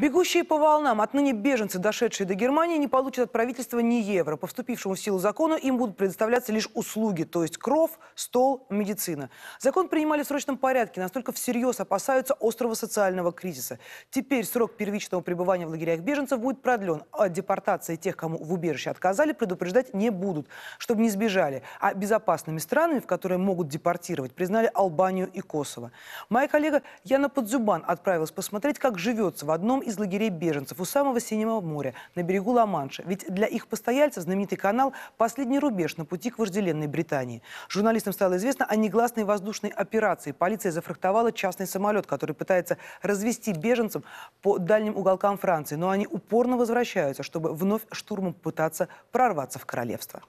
Бегущие по волнам, отныне беженцы, дошедшие до Германии, не получат от правительства ни евро. По вступившему в силу закону им будут предоставляться лишь услуги, то есть кров, стол, медицина. Закон принимали в срочном порядке, настолько всерьез опасаются острого социального кризиса. Теперь срок первичного пребывания в лагерях беженцев будет продлен. От депортации тех, кому в убежище отказали, предупреждать не будут, чтобы не сбежали. А безопасными странами, в которые могут депортировать, признали Албанию и Косово. Моя коллега Яна Подзюбан отправилась посмотреть, как живется в одном из лагерей беженцев у самого Синего моря, на берегу Ла-Манша. Ведь для их постояльцев знаменитый канал – последний рубеж на пути к вожделенной Британии. Журналистам стало известно о негласной воздушной операции. Полиция зафрахтовала частный самолет, который пытается развести беженцев по дальним уголкам Франции. Но они упорно возвращаются, чтобы вновь штурмом пытаться прорваться в королевство.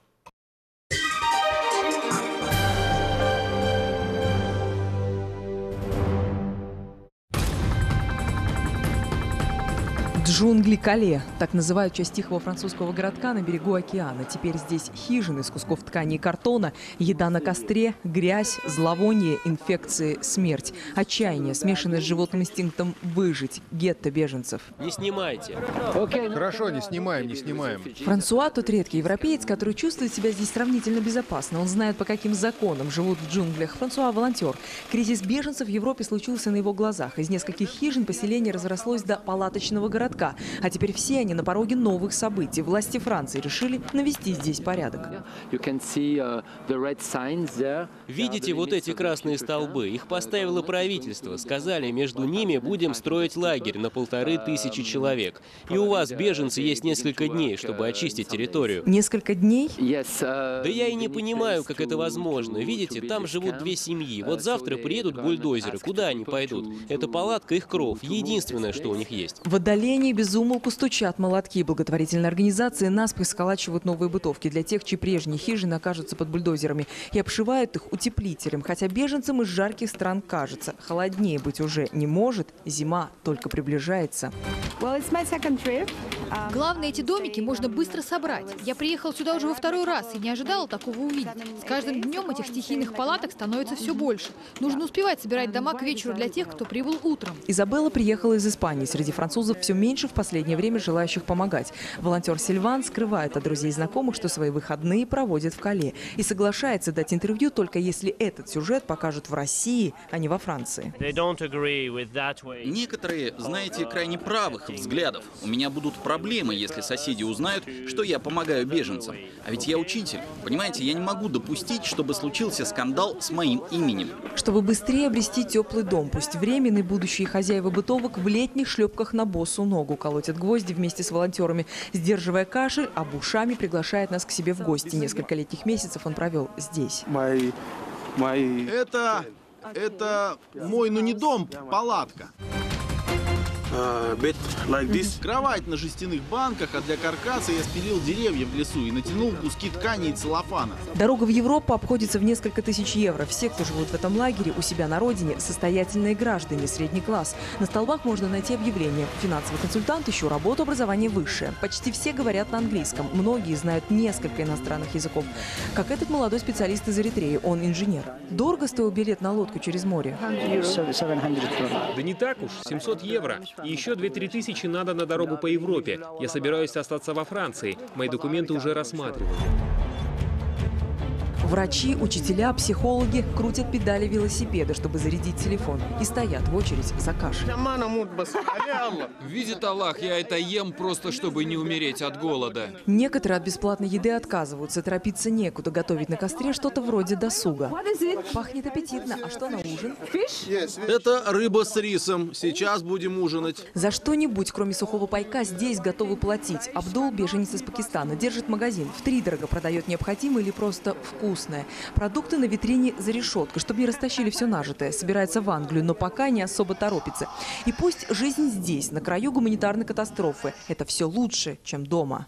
Джунгли Кале. Так называют часть тихого французского городка на берегу океана. Теперь здесь хижины из кусков ткани и картона, еда на костре, грязь, зловоние, инфекции, смерть. Отчаяние, смешанное с животным инстинктом выжить. Гетто беженцев. Не снимайте. Хорошо, не снимаем, не снимаем. Франсуа тот редкий европеец, который чувствует себя здесь сравнительно безопасно. Он знает, по каким законам живут в джунглях. Франсуа – волонтер. Кризис беженцев в Европе случился на его глазах. Из нескольких хижин поселение разрослось до палаточного городка. А теперь все они на пороге новых событий. Власти Франции решили навести здесь порядок. Видите вот эти красные столбы? Их поставило правительство. Сказали, между ними будем строить лагерь на 1500 человек. И у вас, беженцы, есть несколько дней, чтобы очистить территорию. Несколько дней? Да я и не понимаю, как это возможно. Видите, там живут две семьи. Вот завтра приедут бульдозеры. Куда они пойдут? Это палатка, их кров. Единственное, что у них есть. В отдалении без умолку стучат молотки. Благотворительные организации наспех сколачивают новые бытовки для тех, чьи прежние хижины окажутся под бульдозерами, и обшивают их утеплителем. Хотя беженцам из жарких стран кажется, холоднее быть уже не может, зима только приближается. Главное, эти домики можно быстро собрать. Я приехал сюда уже во второй раз и не ожидал такого увидеть. С каждым днем этих стихийных палаток становится все больше. Нужно успевать собирать дома к вечеру для тех, кто прибыл утром. Изабелла приехала из Испании. Среди французов все меньше в последнее время желающих помогать. Волонтер Сильван скрывает от друзей и знакомых, что свои выходные проводит в Кале. И соглашается дать интервью только если этот сюжет покажут в России, а не во Франции. Некоторые, знаете, крайне правых взглядов. У меня будут проблемы, если соседи узнают, что я помогаю беженцам. А ведь я учитель. Понимаете, я не могу допустить, чтобы случился скандал с моим именем. Чтобы быстрее обрести теплый дом, пусть временный, будущие хозяева бытовок в летних шлепках на босу ногу колотят гвозди вместе с волонтерами. Сдерживая кашель, Абу Шами приглашает нас к себе в гости. Несколько летних месяцев он провел здесь. Это мой, ну не дом, палатка. Кровать на жестяных банках, а для каркаса я спилил деревья в лесу и натянул куски ткани и целлофана. Дорога в Европу обходится в несколько тысяч евро. Все, кто живут в этом лагере, у себя на родине, состоятельные граждане, средний класс. На столбах можно найти объявление: финансовый консультант, ищу работу, образование высшее. Почти все говорят на английском. Многие знают несколько иностранных языков. Как этот молодой специалист из Эритреи, он инженер. Дорого стоил билет на лодку через море? Да не так уж, 700 евро. И еще 2-3 тысячи надо на дорогу по Европе. Я собираюсь остаться во Франции. Мои документы уже рассматривают. Врачи, учителя, психологи крутят педали велосипеда, чтобы зарядить телефон, и стоят в очередь за кашей. Видит Аллах, я это ем просто, чтобы не умереть от голода. Некоторые от бесплатной еды отказываются, торопиться некуда, готовить на костре что-то вроде досуга. Пахнет аппетитно, а что на ужин? Это рыба с рисом, сейчас будем ужинать. За что-нибудь, кроме сухого пайка, здесь готовы платить. Абдул, беженец из Пакистана, держит магазин, втридорого продает необходимое или просто вкус. Продукты на витрине за решеткой, чтобы не растащили все нажитое. Собирается в Англию, но пока не особо торопится. И пусть жизнь здесь, на краю гуманитарной катастрофы, это все лучше, чем дома.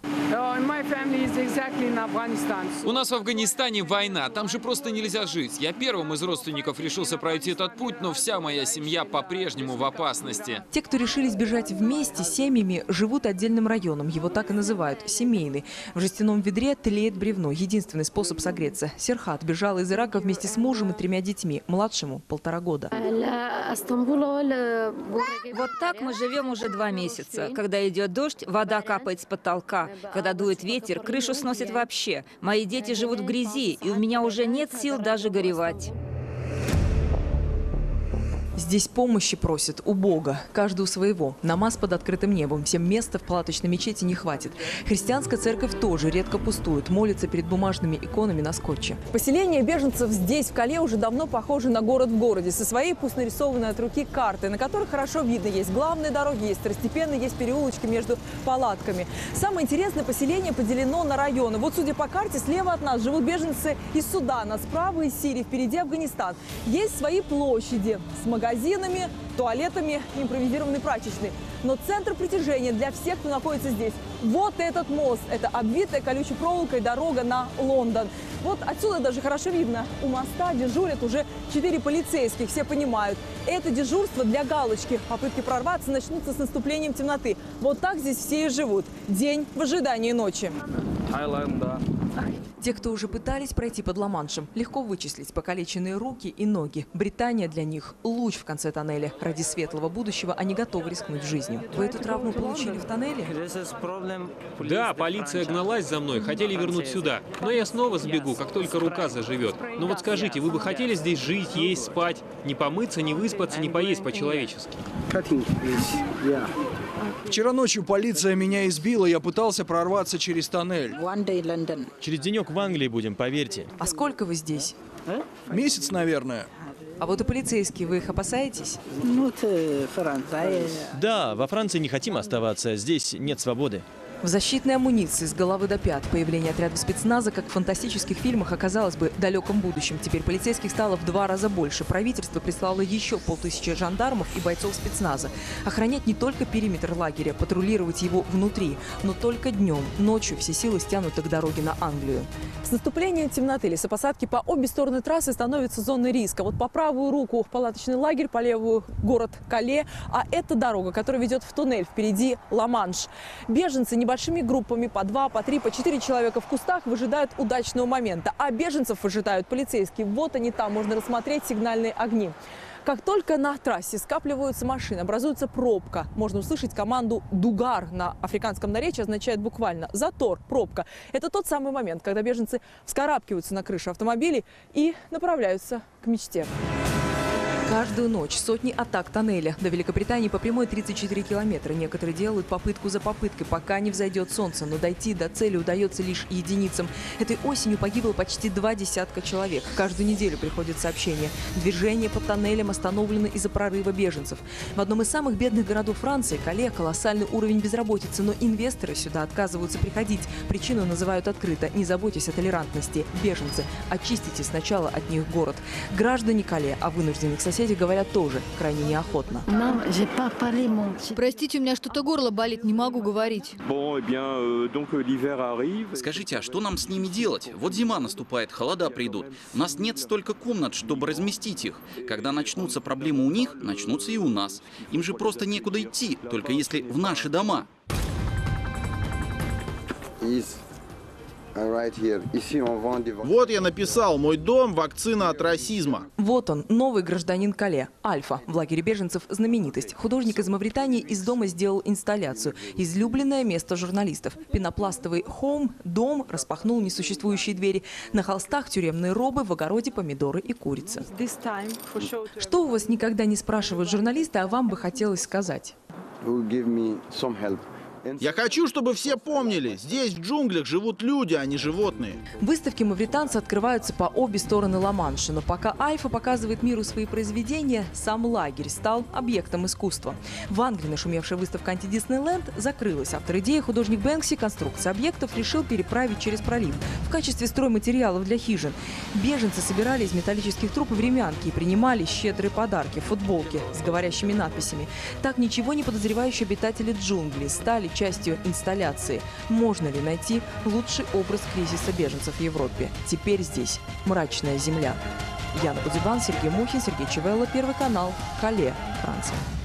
У нас в Афганистане война, там же просто нельзя жить. Я первым из родственников решился пройти этот путь, но вся моя семья по-прежнему в опасности. Те, кто решили сбежать вместе с семьями, живут отдельным районом. Его так и называют – семейный. В жестяном ведре тлеет бревно. Единственный способ согреться. Серхат бежала из Ирака вместе с мужем и тремя детьми. Младшему – 1,5 года. Вот так мы живем уже 2 месяца. Когда идет дождь, вода капает с потолка. Когда дует ветер, крышу сносит вообще. Мои дети живут в грязи, и у меня уже нет сил даже горевать. Здесь помощи просят у Бога, каждый у своего. Намаз под открытым небом, всем места в палаточной мечети не хватит. Христианская церковь тоже редко пустует, молится перед бумажными иконами на скотче. Поселение беженцев здесь, в Кале, уже давно похоже на город в городе. Со своей пусть нарисованной от руки карты, на которой хорошо видно, есть главные дороги, есть второстепенные, есть переулочки между палатками. Самое интересное, поселение поделено на районы. Вот судя по карте, слева от нас живут беженцы из Судана, справа из Сирии, впереди Афганистан. Есть свои площади с магазинами, туалетами, импровизированной прачечной. Но центр притяжения для всех, кто находится здесь, вот этот мост. Это обвитая колючей проволокой дорога на Лондон. Вот отсюда даже хорошо видно. У моста дежурят уже 4 полицейских. Все понимают, это дежурство для галочки. Попытки прорваться начнутся с наступлением темноты. Вот так здесь все и живут. День в ожидании ночи. Те, кто уже пытались пройти под Ла-Маншем, легко вычислить покалеченные руки и ноги. Британия для них – луч в конце тоннеля. Ради светлого будущего они готовы рискнуть жизнью. Вы эту травму получили в тоннеле? Да, полиция гналась за мной, хотели вернуть сюда. Но я снова сбегу, как только рука заживет. Но вот скажите, вы бы хотели здесь жить, есть, спать? Не помыться, не выспаться, не поесть по-человечески? Вчера ночью полиция меня избила, я пытался прорваться через тоннель. Через денек в Англии будем, поверьте. А сколько вы здесь? Месяц, наверное. А вот и полицейские, вы их опасаетесь? Да, во Франции не хотим оставаться, здесь нет свободы. В защитной амуниции с головы до пят. Появление отрядов спецназа, как в фантастических фильмах, оказалось бы в далеком будущем. Теперь полицейских стало в 2 раза больше. Правительство прислало еще 500 жандармов и бойцов спецназа. Охранять не только периметр лагеря, патрулировать его внутри, но только днем. Ночью все силы стянуты к дороге на Англию. С наступлением темноты лесопосадки по обе стороны трассы становятся зоной риска. Вот по правую руку палаточный лагерь, по левую город Кале. А это дорога, которая ведет в туннель. Впереди Ла-Манш. Беженцы небольшие. Большими группами по 2, по 3, по 4 человека в кустах выжидают удачного момента. А беженцев выжидают полицейские. Вот они там, можно рассмотреть сигнальные огни. Как только на трассе скапливаются машины, образуется пробка. Можно услышать команду «дугар» на африканском наречии, означает буквально «затор», «пробка». Это тот самый момент, когда беженцы вскарабкиваются на крышу автомобилей и направляются к мечте. Каждую ночь сотни атак тоннеля. До Великобритании по прямой 34 километра. Некоторые делают попытку за попыткой, пока не взойдет солнце. Но дойти до цели удается лишь единицам. Этой осенью погибло почти 2 десятка человек. Каждую неделю приходят сообщения. Движение по тоннелям остановлено из-за прорыва беженцев. В одном из самых бедных городов Франции, Кале, колоссальный уровень безработицы. Но инвесторы сюда отказываются приходить. Причину называют открыто. Не заботьтесь о толерантности. Беженцы, очистите сначала от них город. Граждане Кале о вынужденных соседях говорят тоже крайне неохотно. Простите, у меня что-то горло болит, не могу говорить. Скажите, а что нам с ними делать? Вот зима наступает, холода придут. У нас нет столько комнат, чтобы разместить их. Когда начнутся проблемы у них, начнутся и у нас. Им же просто некуда идти, только если в наши дома. Вот я написал: мой дом, вакцина от расизма. Вот он, новый гражданин Кале, Альфа. В лагере беженцев знаменитость. Художник из Мавритании из дома сделал инсталляцию. Излюбленное место журналистов. Пенопластовый хоум, дом, распахнул несуществующие двери. На холстах тюремные робы, в огороде помидоры и курицы. Что у вас никогда не спрашивают журналисты, а вам бы хотелось сказать? Я хочу, чтобы все помнили, здесь в джунглях живут люди, а не животные. Выставки мавританца открываются по обе стороны Ла-Манша. Но пока Альфа показывает миру свои произведения, сам лагерь стал объектом искусства. В Англии нашумевшая выставка «Антидиснейленд» закрылась. Автор идеи, художник Бэнкси, конструкции объектов решил переправить через пролив в качестве стройматериалов для хижин. Беженцы собирали из металлических труб времянки и принимали щедрые подарки – футболки с говорящими надписями. Так ничего не подозревающие обитатели джунглей стали станет частью инсталляции. Можно ли найти лучший образ кризиса беженцев в Европе? Теперь здесь мрачная земля. Яна Подзюбан, Сергей Мухин, Сергей Чевелло, Первый канал, Кале, Франция.